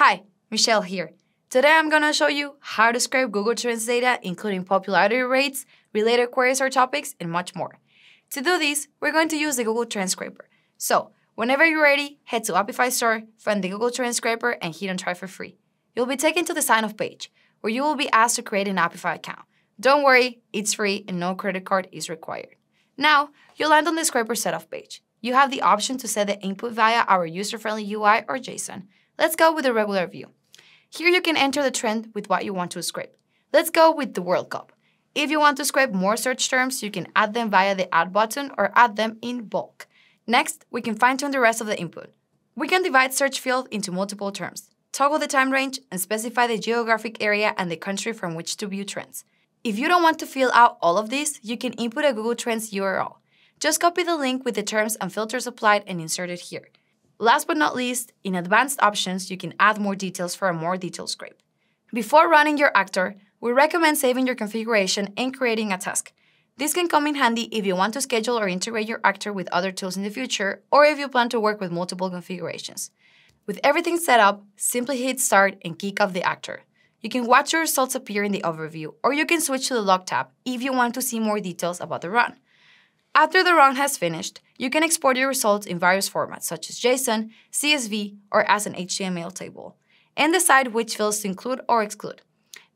Hi, Michelle here. Today I'm gonna show you how to scrape Google Trends data, including popularity rates, related queries or topics, and much more. To do this, we're going to use the Google Trends scraper. So, whenever you're ready, head to Apify Store, find the Google Trends scraper, and hit on try for free. You'll be taken to the sign-up page, where you will be asked to create an Apify account. Don't worry, it's free and no credit card is required. Now, you'll land on the scraper setup page. You have the option to set the input via our user-friendly UI or JSON. Let's go with the regular view. Here you can enter the trend with what you want to scrape. Let's go with the World Cup. If you want to scrape more search terms, you can add them via the Add button or add them in bulk. Next, we can fine-tune the rest of the input. We can divide search field into multiple terms, toggle the time range, and specify the geographic area and the country from which to view trends. If you don't want to fill out all of this, you can input a Google Trends URL. Just copy the link with the terms and filters applied and insert it here. Last but not least, in Advanced Options, you can add more details for a more detailed scrape. Before running your actor, we recommend saving your configuration and creating a task. This can come in handy if you want to schedule or integrate your actor with other tools in the future, or if you plan to work with multiple configurations. With everything set up, simply hit Start and kick off the actor. You can watch your results appear in the overview, or you can switch to the Log tab if you want to see more details about the run. After the run has finished, you can export your results in various formats such as JSON, CSV, or as an HTML table, and decide which fields to include or exclude.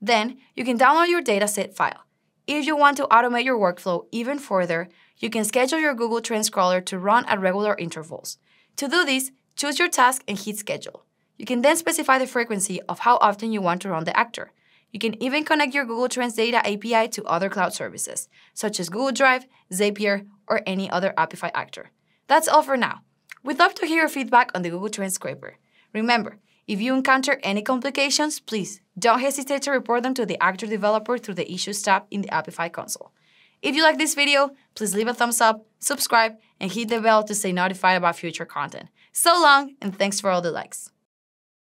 Then, you can download your dataset file. If you want to automate your workflow even further, you can schedule your Google Trends crawler to run at regular intervals. To do this, choose your task and hit Schedule. You can then specify the frequency of how often you want to run the actor. You can even connect your Google Trends data API to other cloud services, such as Google Drive, Zapier, or any other Apify actor. That's all for now. We'd love to hear your feedback on the Google Trends scraper. Remember, if you encounter any complications, please don't hesitate to report them to the actor developer through the Issues tab in the Apify console. If you like this video, please leave a thumbs up, subscribe, and hit the bell to stay notified about future content. So long, and thanks for all the likes.